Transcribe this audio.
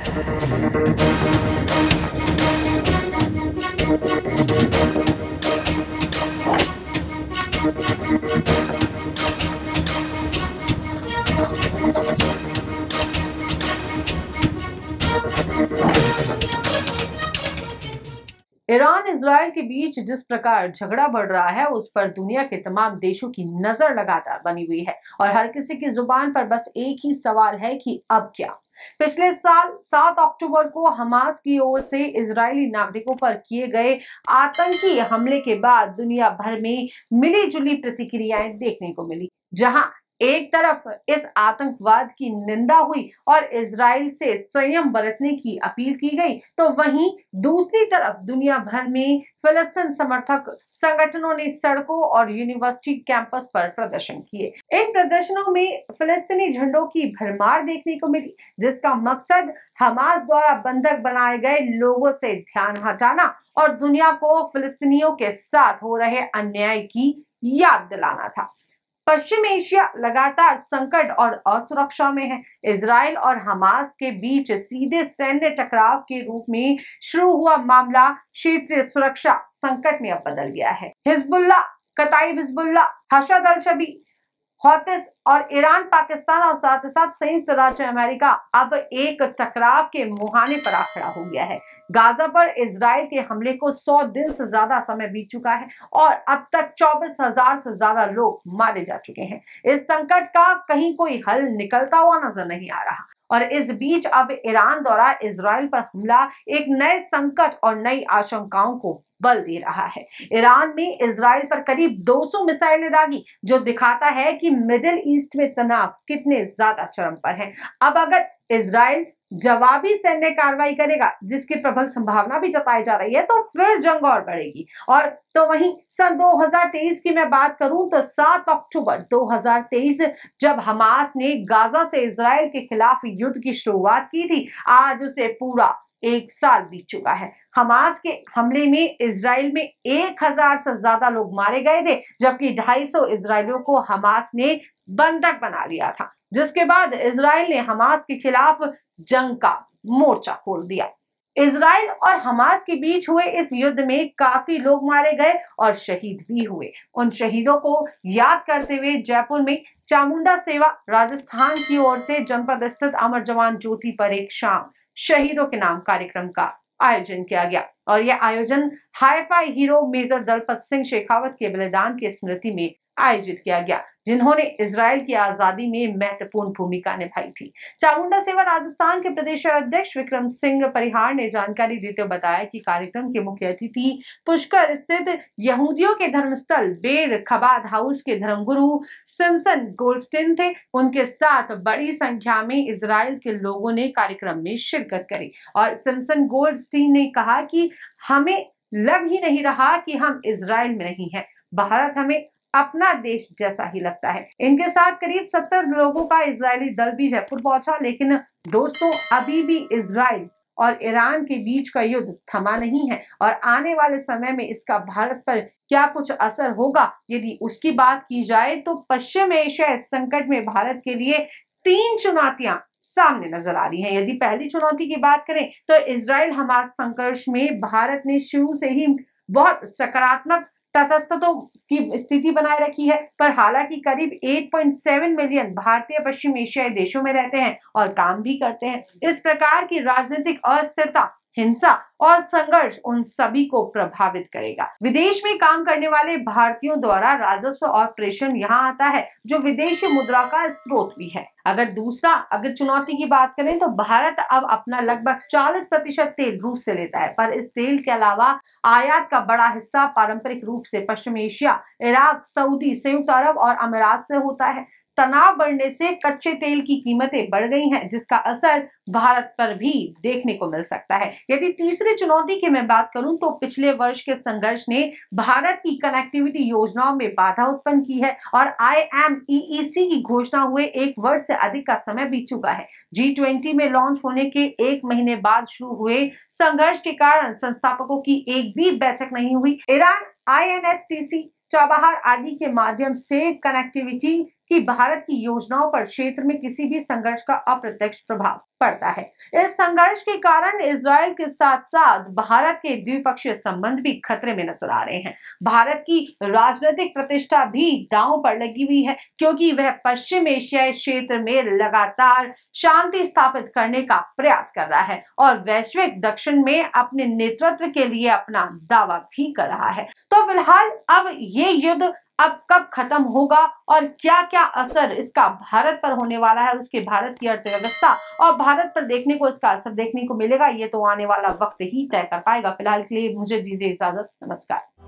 Iran Israel के बीच जिस प्रकार झगड़ा बढ़ रहा है उस पर दुनिया के तमाम देशों की नजर लगातार बनी हुई है और हर किसी की जुबान पर बस एक ही सवाल है कि अब क्या। पिछले साल 7 अक्टूबर को हमास की ओर से इजरायली नागरिकों पर किए गए आतंकी हमले के बाद दुनिया भर में मिली जुली प्रतिक्रियाएं देखने को मिली, जहां एक तरफ इस आतंकवाद की निंदा हुई और इजराइल से संयम बरतने की अपील की गई, तो वहीं दूसरी तरफ दुनिया भर में फिलिस्तीन समर्थक संगठनों ने सड़कों और यूनिवर्सिटी कैंपस पर प्रदर्शन किए। इन प्रदर्शनों में फिलिस्तीनी झंडों की भरमार देखने को मिली, जिसका मकसद हमास द्वारा बंधक बनाए गए लोगों से ध्यान हटाना और दुनिया को फिलिस्तीनियों के साथ हो रहे अन्याय की याद दिलाना था। पश्चिम एशिया लगातार संकट और असुरक्षा में है। इजराइल और हमास के बीच सीधे सैन्य टकराव के रूप में शुरू हुआ मामला क्षेत्रीय सुरक्षा संकट में अब बदल गया है। हिजबुल्लाह, कताई हिजबुल्लाह, हशद अल शबी, हौतिस और ईरान, पाकिस्तान और साथ ही साथ संयुक्त राज्य अमेरिका अब एक टकराव के मुहाने पर आ खड़ा हो गया है। गाजा पर इजराइल के हमले को 100 दिन से ज्यादा समय बीत चुका है और अब तक 24,000 से ज्यादा लोग मारे जा चुके हैं। इस संकट का कहीं कोई हल निकलता हुआ नजर नहीं आ रहा और इस बीच अब ईरान द्वारा इजराइल पर हमला एक नए संकट और नई आशंकाओं को बल दे रहा है। ईरान में इजराइल पर करीब 200 मिसाइलें दागी, जो दिखाता है कि मिडिल ईस्ट में तनाव कितने ज्यादा चरम पर है। अब अगर इजराइल जवाबी सैन्य कार्रवाई करेगा, जिसकी प्रबल संभावना भी जताई जा रही है, तो फिर जंग और बढ़ेगी। और तो वहीं सन 2023 की मैं बात करूं तो 7 अक्टूबर 2023 जब हमास ने गाजा से इजराइल के खिलाफ युद्ध की शुरुआत की थी, आज उसे पूरा 1 साल बीत चुका है। हमास के हमले में इजराइल में 1,000 से ज्यादा लोग मारे गए थे, जबकि 250 इजरायलियों को हमास ने बंधक बना लिया था, जिसके बाद इजराइल ने हमास के खिलाफ जंग का मोर्चा खोल दिया। इजराइल और हमास के बीच हुए इस युद्ध में काफी लोग मारे गए और शहीद भी हुए। उन शहीदों को याद करते हुए जयपुर में चामुंडा सेवा राजस्थान की ओर से जनपद स्थित अमर जवान ज्योति पर एक शाम शहीदों के नाम कार्यक्रम का आयोजन किया गया और यह आयोजन hi-fi hero major Dalpat Singh Shekhawat के बलिदान की स्मृति में आयोजित किया गया, जिन्होंने इजराइल की आजादी में महत्वपूर्ण भूमिका निभाई थी। चामुंडा सेवा राजस्थान के प्रदेश अध्यक्ष विक्रम सिंह परिहार ने जानकारी देते हुए बताया कि कार्यक्रम के मुख्य अतिथि पुष्कर स्थित यहूदियों के धर्मस्थल बेदखबाद हाउस के धर्मगुरु सिम्सन गोल्डस्टीन थे। उनके साथ बड़ी संख्या में इजराइल के लोगों ने कार्यक्रम में शिरकत करी और सिम्सन गोल्डस्टीन ने कहा कि हमें लग ही नहीं रहा कि हम इजराइल में नहीं है, भारत हमें अपना देश जैसा ही लगता है। इनके साथ करीब 70 लोगों का इजरायली दल भी जयपुर पहुंचा, लेकिन दोस्तों अभी भी इजराइल और ईरान के बीच का युद्ध थमा नहीं है और आने वाले समय में इसका भारत पर क्या कुछ असर होगा, यदि उसकी बात की जाए तो पश्चिम एशिया इस संकट में भारत के लिए 3 चुनौतियां सामने नजर आ रही हैं। यदि पहली चुनौती की बात करें तो इजराइल हमास संघर्ष में भारत ने शुरू से ही बहुत सकारात्मक तटस्थता की स्थिति बनाए रखी है, पर हालांकि करीब 8.7 मिलियन भारतीय पश्चिम एशियाई देशों में रहते हैं और काम भी करते हैं। इस प्रकार की राजनीतिक अस्थिरता, हिंसा और संघर्ष उन सभी को प्रभावित करेगा। विदेश में काम करने वाले भारतीयों द्वारा राजस्व और प्रेषण यहाँ आता है, जो विदेशी मुद्रा का स्रोत भी है। अगर चुनौती की बात करें तो भारत अब अपना लगभग 40% तेल रूस से लेता है, पर इस तेल के अलावा आयात का बड़ा हिस्सा पारंपरिक रूप से पश्चिम एशिया, इराक, सऊदी, संयुक्त अरब और अमीरात से होता है। तनाव बढ़ने से कच्चे तेल की कीमतें बढ़ गई हैं, जिसका असर भारत पर भी देखने को मिल सकता है। यदि तीसरी चुनौती की मैं बात करूं तो पिछले वर्ष के संघर्ष ने भारत की कनेक्टिविटी योजनाओं में बाधा उत्पन्न की है और IMEC की घोषणा हुए 1 वर्ष से अधिक का समय बीत चुका है। G20 में लॉन्च होने के 1 महीने बाद शुरू हुए संघर्ष के कारण संस्थापकों की एक भी बैठक नहीं हुई। ईरान INSTC, चबाहार आदि के माध्यम से कनेक्टिविटी कि भारत की योजनाओं पर क्षेत्र में किसी भी संघर्ष का अप्रत्यक्ष प्रभाव पड़ता है। इस संघर्ष के कारण इजराइल के साथ साथ भारत के द्विपक्षीय संबंध भी खतरे में नजर आ रहे हैं। भारत की राजनीतिक प्रतिष्ठा भी दांव पर लगी हुई है, क्योंकि वह पश्चिम एशियाई क्षेत्र में लगातार शांति स्थापित करने का प्रयास कर रहा है और वैश्विक दक्षिण में अपने नेतृत्व के लिए अपना दावा भी कर रहा है। तो फिलहाल अब ये युद्ध अब कब खत्म होगा और क्या क्या असर इसका भारत पर होने वाला है, उसके भारत की अर्थव्यवस्था और भारत पर देखने को इसका असर देखने को मिलेगा, ये तो आने वाला वक्त ही तय कर पाएगा। फिलहाल के लिए मुझे दीजिए इजाजत, नमस्कार।